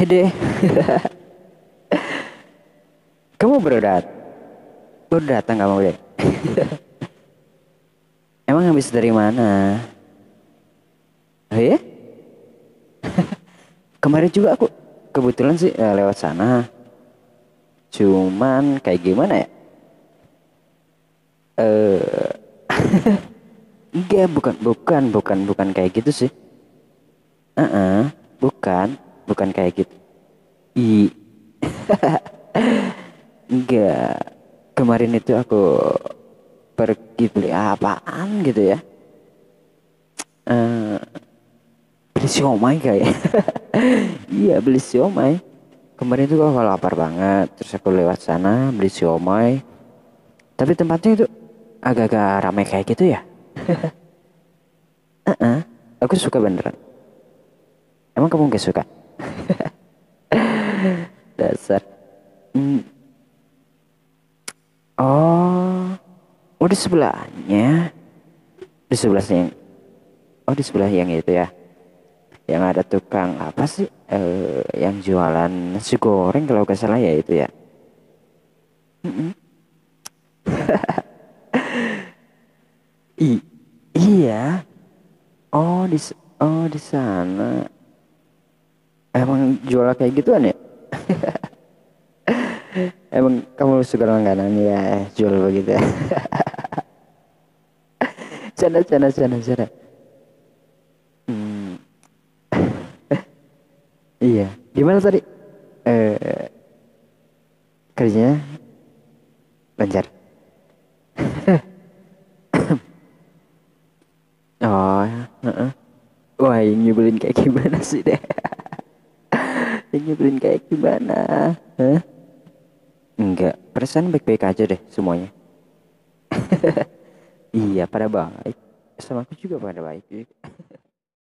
Boleh deh. Kamu baru datang kamu deh. Emang habis dari mana? Oh ya? Kemarin juga aku kebetulan sih lewat sana. Cuman kayak gimana ya? Enggak, bukan kayak gitu sih. Bukan kayak gitu. Enggak, kemarin itu aku pergi beli apaan gitu ya. Beli siomay kayak. Iya, beli siomay. Kemarin itu aku lapar banget, terus aku lewat sana beli siomay. Tapi tempatnya itu agak-agak ramai kayak gitu ya. Aku suka beneran. Emang kamu gak suka? Dasar. Oh, di sebelah yang itu ya, yang ada tukang apa sih, yang jualan nasi goreng kalau gak salah ya itu ya. Iya. Oh di sana. Emang jualan kayak gituan ya? Emang kamu suka langganan ya jual begitu? Canda. Iya, gimana tadi? Kerjanya lancar. Oh, wah yang nyebelin kayak gimana sih deh? Yang nyebelin kayak gimana? Hah? Enggak, perasaan baik-baik aja deh semuanya. Iya, pada baik. Sama aku juga pada baik.